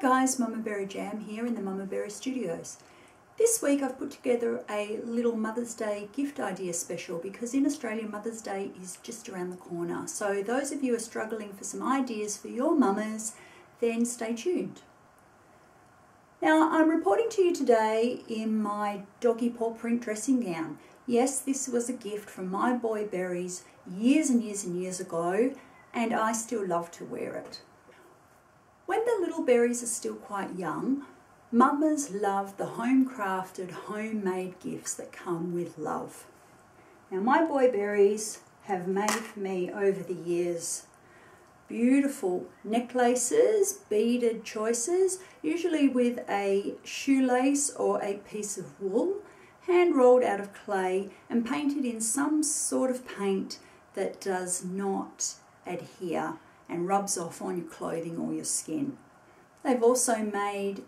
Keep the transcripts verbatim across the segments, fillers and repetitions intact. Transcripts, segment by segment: guys, MamaberryJam here in the MamaberryJam studios. This week I've put together a little Mother's Day gift idea special because in Australia Mother's Day is just around the corner. So those of you who are struggling for some ideas for your mamas, then stay tuned. Now I'm reporting to you today in my doggy paw print dressing gown. Yes, this was a gift from my Boyberries years and years and years ago, and I still love to wear it. When the little berries are still quite young, mamas love the home-crafted, homemade gifts that come with love. Now my Boyberries have made for me over the years beautiful necklaces, beaded choices, usually with a shoelace or a piece of wool, hand-rolled out of clay and painted in some sort of paint that does not adhere and rubs off on your clothing or your skin. They've also made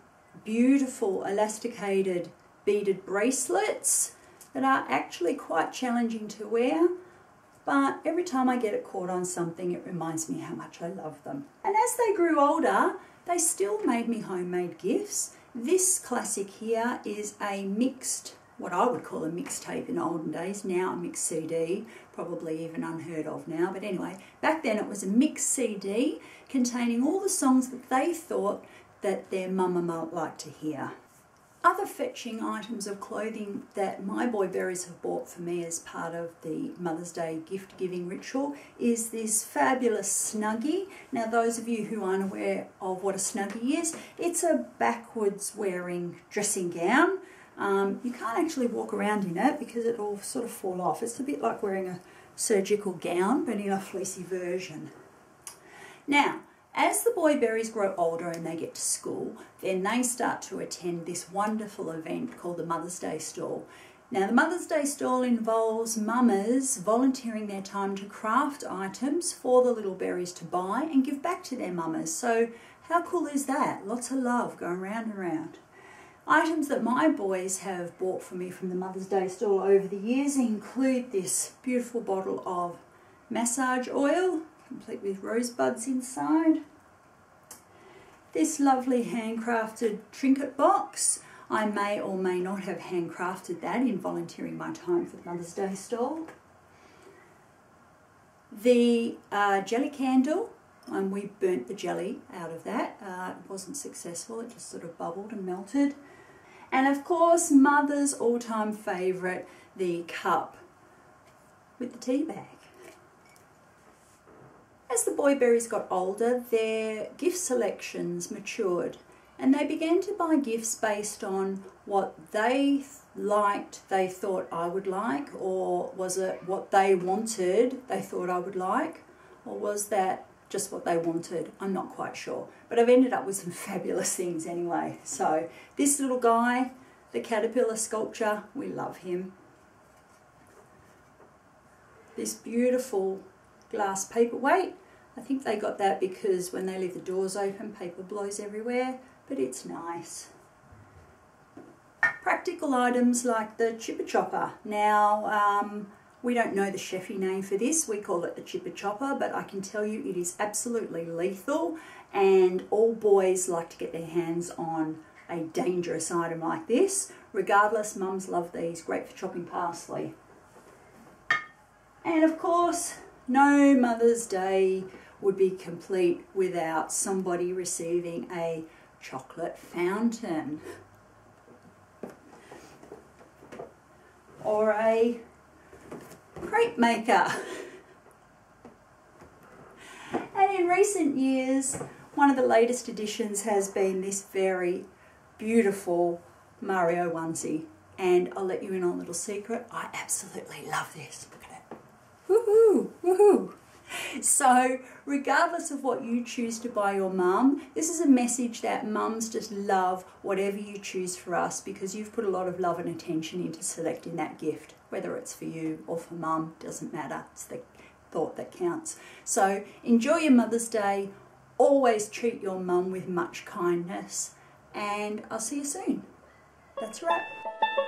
beautiful elasticated beaded bracelets that are actually quite challenging to wear, but every time I get it caught on something it reminds me how much I love them. And as they grew older they still made me homemade gifts. This classic here is a mixed, what I would call a mixtape in olden days, now a mixed C D, probably even unheard of now, but anyway, back then it was a mixed C D containing all the songs that they thought that their mama might like to hear. Other fetching items of clothing that my Boyberries have bought for me as part of the Mother's Day gift giving ritual is this fabulous Snuggie. Now those of you who aren't aware of what a Snuggie is, it's a backwards wearing dressing gown. Um, you can't actually walk around in it because it will sort of fall off. It's a bit like wearing a surgical gown but in a fleecy version. Now, as the Boyberries grow older and they get to school, then they start to attend this wonderful event called the Mother's Day Stall. Now the Mother's Day Stall involves mamas volunteering their time to craft items for the little berries to buy and give back to their mamas. So how cool is that? Lots of love going round and round. Items that my boys have bought for me from the Mother's Day Stall over the years include this beautiful bottle of massage oil, complete with rosebuds inside. This lovely handcrafted trinket box. I may or may not have handcrafted that in volunteering my time for the Mother's Day Stall. The uh, jelly candle. And we burnt the jelly out of that. Uh, it wasn't successful, it just sort of bubbled and melted. And of course, Mother's all-time favourite, the cup with the tea bag. As the Boyberries got older, their gift selections matured and they began to buy gifts based on what they liked, they thought I would like, or was it what they wanted, they thought I would like, or was that just what they wanted? I'm not quite sure, but I've ended up with some fabulous things anyway. So this little guy, the caterpillar sculpture, we love him. This beautiful glass paperweight, I think they got that because when they leave the doors open paper blows everywhere, but it's nice. Practical items like the chipper chopper. Now um, we don't know the chefy name for this, we call it the chipper chopper, but I can tell you it is absolutely lethal and all boys like to get their hands on a dangerous item like this. Regardless, mums love these, great for chopping parsley. And of course, no Mother's Day would be complete without somebody receiving a chocolate fountain or a crepe maker. And in recent years, one of the latest additions has been this very beautiful Mario Onsie. And I'll let you in on a little secret, I absolutely love this. Look at it. Woohoo! Woohoo! So, regardless of what you choose to buy your mum, this is a message that mums just love whatever you choose for us because you've put a lot of love and attention into selecting that gift. Whether it's for you or for mum, doesn't matter. It's the thought that counts. So, enjoy your Mother's Day. Always treat your mum with much kindness. And I'll see you soon. That's right.